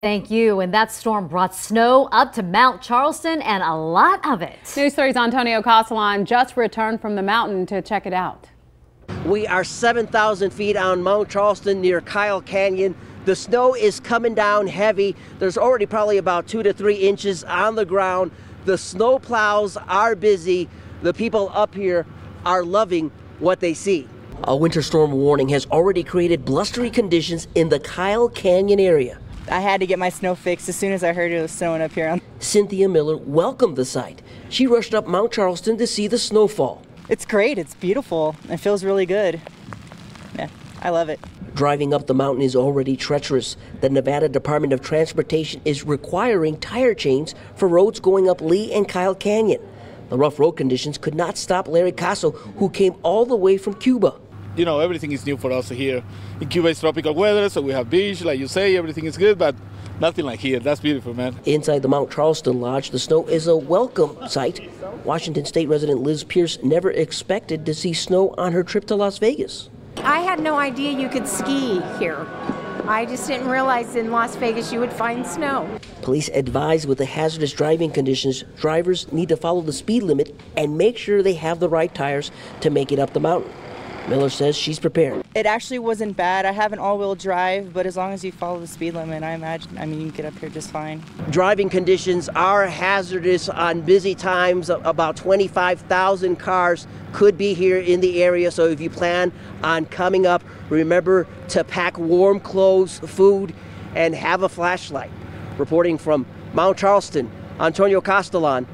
Thank you. And that storm brought snow up to Mount Charleston, and a lot of it. News 3's Antonio Castellon just returned from the mountain to check it out. We are 7,000 feet on Mount Charleston near Kyle Canyon. The snow is coming down heavy. There's already probably about 2 to 3 inches on the ground. The snow plows are busy. The people up here are loving what they see. A winter storm warning has already created blustery conditions in the Kyle Canyon area. I had to get my snow fixed as soon as I heard it was snowing up here. Cynthia Miller welcomed the sight. She rushed up Mount Charleston to see the snowfall. It's great. It's beautiful. It feels really good. Yeah, I love it. Driving up the mountain is already treacherous. The Nevada Department of Transportation is requiring tire chains for roads going up Lee and Kyle Canyon. The rough road conditions could not stop Larry Caso, who came all the way from Cuba. You know, everything is new for us here. In Cuba, it's tropical weather, so we have beach, like you say, everything is good, but nothing like here. That's beautiful, man. Inside the Mount Charleston Lodge, the snow is a welcome sight. Washington State resident Liz Pierce never expected to see snow on her trip to Las Vegas. I had no idea you could ski here. I just didn't realize in Las Vegas you would find snow. Police advise with the hazardous driving conditions, drivers need to follow the speed limit and make sure they have the right tires to make it up the mountain. Miller says she's prepared. It actually wasn't bad. I have an all-wheel drive, but as long as you follow the speed limit, I mean, you can get up here just fine. Driving conditions are hazardous on busy times. About 25,000 cars could be here in the area, so if you plan on coming up, remember to pack warm clothes, food, and have a flashlight. Reporting from Mount Charleston, Antonio Castellon.